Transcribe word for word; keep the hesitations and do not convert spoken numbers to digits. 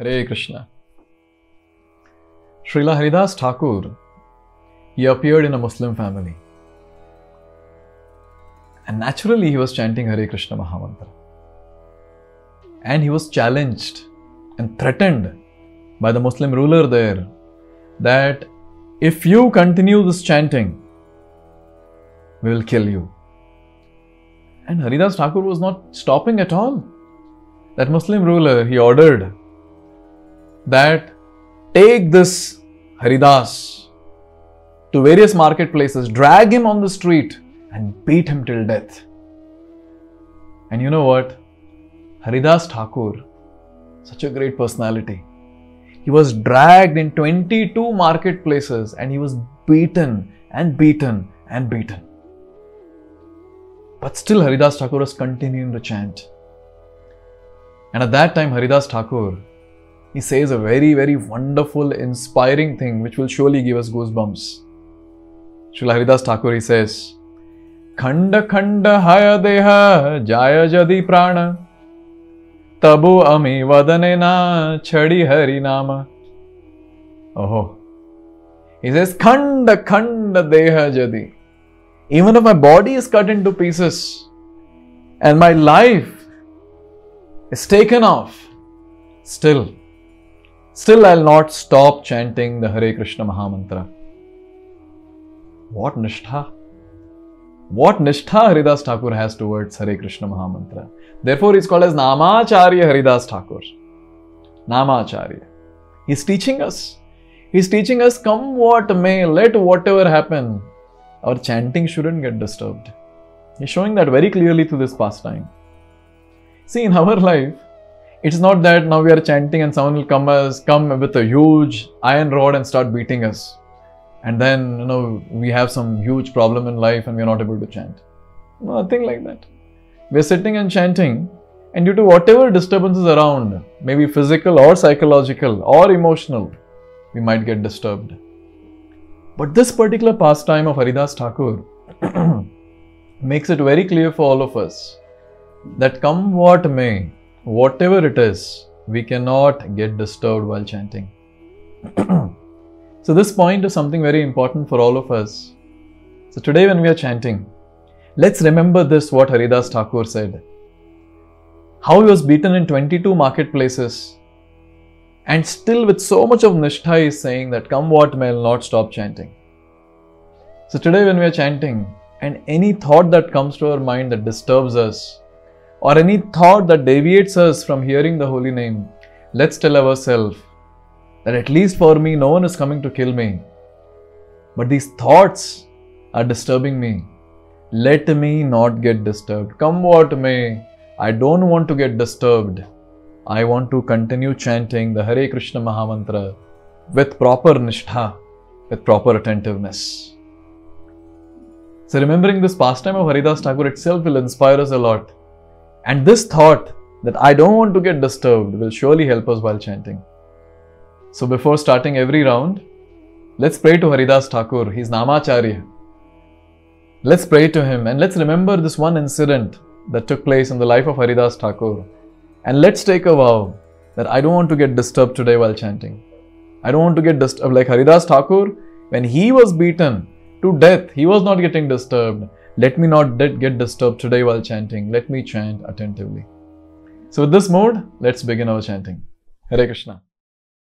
Hare Krishna. Shrila Haridas Thakur, he appeared in a Muslim family. And naturally he was chanting Hare Krishna Mahamantra. And he was challenged and threatened by the Muslim ruler there that if you continue this chanting, we will kill you. And Haridas Thakur was not stopping at all. That Muslim ruler, he ordered that take this Haridas to various marketplaces, drag him on the street and beat him till death. And you know what? Haridas Thakur, such a great personality. He was dragged in twenty-two marketplaces and he was beaten and beaten and beaten. But still Haridas Thakur was continuing to chant. And at that time Haridas Thakur, he says a very, very wonderful, inspiring thing which will surely give us goosebumps. Srila Haridas Thakur, he says, Kanda Kanda Hayadeha Jaya Jadi Prana Tabu Ami Vadanena Chadi Hari Nama. Oh, he says, Kanda Kanda Deha Jadi. Even if my body is cut into pieces and my life is taken off, still, still I'll not stop chanting the Hare Krishna Mahamantra. What nishtha? What nishtha Haridas Thakur has towards Hare Krishna Mahamantra. Therefore, he is called as Namacharya Haridas Thakur. Namacharya. He is teaching us. He is teaching us, come what may, let whatever happen, our chanting shouldn't get disturbed. He's showing that very clearly through this pastime. See, in our life, it's not that now we are chanting and someone will come as come with a huge iron rod and start beating us. And then, you know, we have some huge problem in life and we are not able to chant. No, nothing like that. We are sitting and chanting, and due to whatever disturbances around, maybe physical or psychological or emotional, we might get disturbed. But this particular pastime of Haridas Thakur makes it very clear for all of us that come what may, whatever it is, we cannot get disturbed while chanting. So this point is something very important for all of us. So today when we are chanting, let's remember this, what Haridas Thakur said. How he was beaten in twenty-two marketplaces. And still with so much of nishtha is saying that come what may, I'll not stop chanting. So today when we are chanting and any thought that comes to our mind that disturbs us or any thought that deviates us from hearing the holy name, let's tell ourselves that at least for me, no one is coming to kill me. But these thoughts are disturbing me. Let me not get disturbed. Come what may, I don't want to get disturbed. I want to continue chanting the Hare Krishna Mahamantra with proper nishtha, with proper attentiveness. So remembering this pastime of Haridas Thakur itself will inspire us a lot. And this thought that I don't want to get disturbed will surely help us while chanting. So before starting every round, let's pray to Haridas Thakur, his Namacharya. Let's pray to him and let's remember this one incident that took place in the life of Haridas Thakur. And let's take a vow that I don't want to get disturbed today while chanting. I don't want to get disturbed. Like Haridas Thakur, when he was beaten to death, he was not getting disturbed. Let me not get disturbed today while chanting. Let me chant attentively. So with this mood, let's begin our chanting. Hare Krishna.